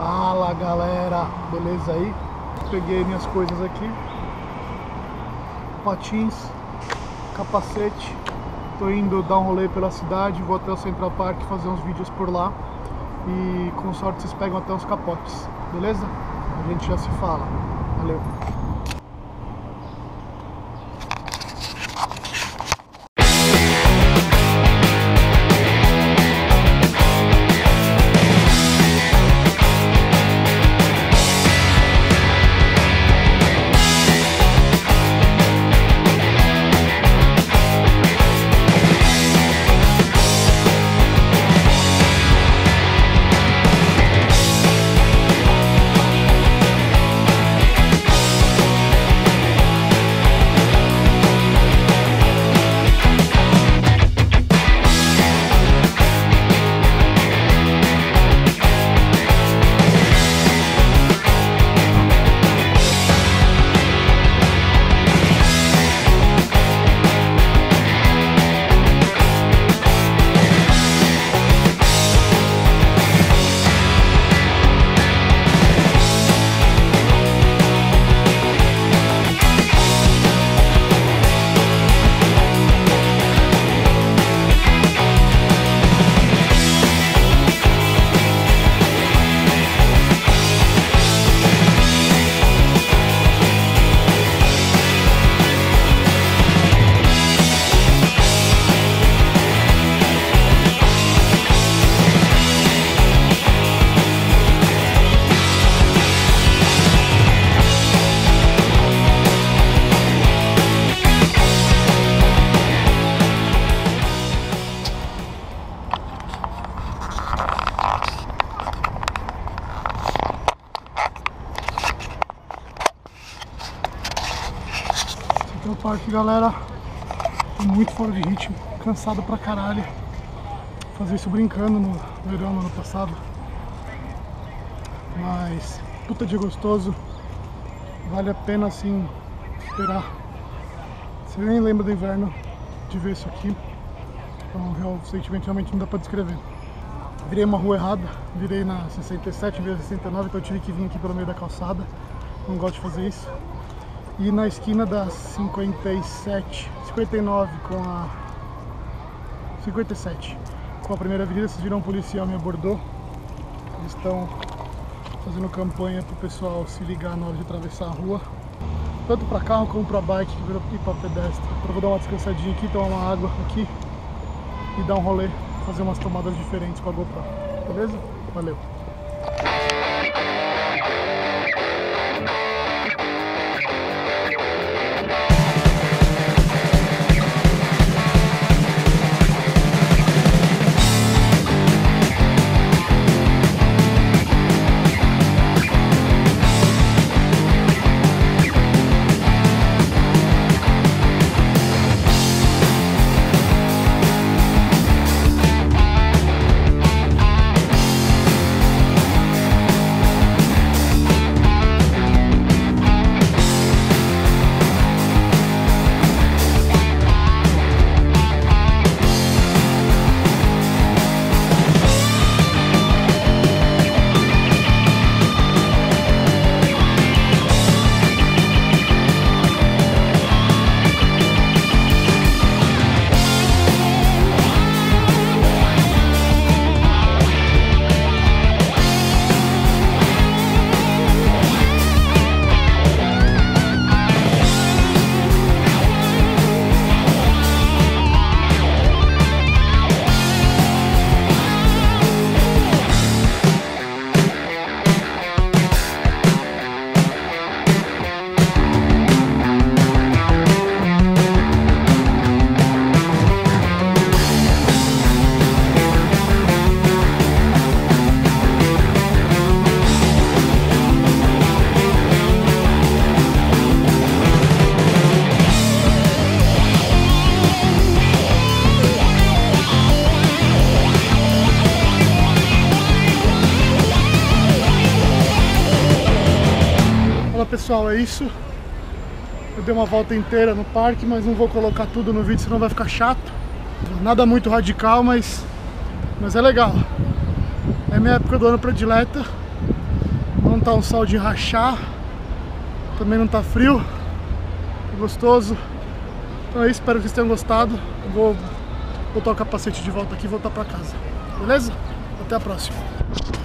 Fala galera, beleza aí? Peguei minhas coisas aqui, patins, capacete. Tô indo dar um rolê pela cidade, vou até o Central Park fazer uns vídeos por lá. E com sorte vocês pegam até uns capotes, beleza? A gente já se fala, valeu! Central Park, galera, tô muito fora de ritmo, cansado pra caralho. Fazer isso brincando no verão no ano passado, mas puta de gostoso, vale a pena assim esperar. Você nem lembra do inverno de ver isso aqui, então o sentimento realmente não dá pra descrever. Virei uma rua errada, virei na 67, virei na 69, então eu tive que vir aqui pelo meio da calçada, não gosto de fazer isso. E na esquina da 57, 59 com a 57 com a primeira avenida, vocês viram um policial me abordou. Eles estão fazendo campanha pro pessoal se ligar na hora de atravessar a rua, tanto para carro como para bike e para pedestre. Eu vou dar uma descansadinha aqui, tomar uma água aqui e dar um rolê, fazer umas tomadas diferentes com a GoPro, beleza? Valeu! Pessoal, é isso. Eu dei uma volta inteira no parque, mas não vou colocar tudo no vídeo, senão vai ficar chato. Nada muito radical, mas é legal. É minha época do ano predileta. Não tá um sol de rachar, também não tá frio, é gostoso. Então é isso, espero que vocês tenham gostado. Eu vou botar o capacete de volta aqui e voltar pra casa, beleza? Até a próxima.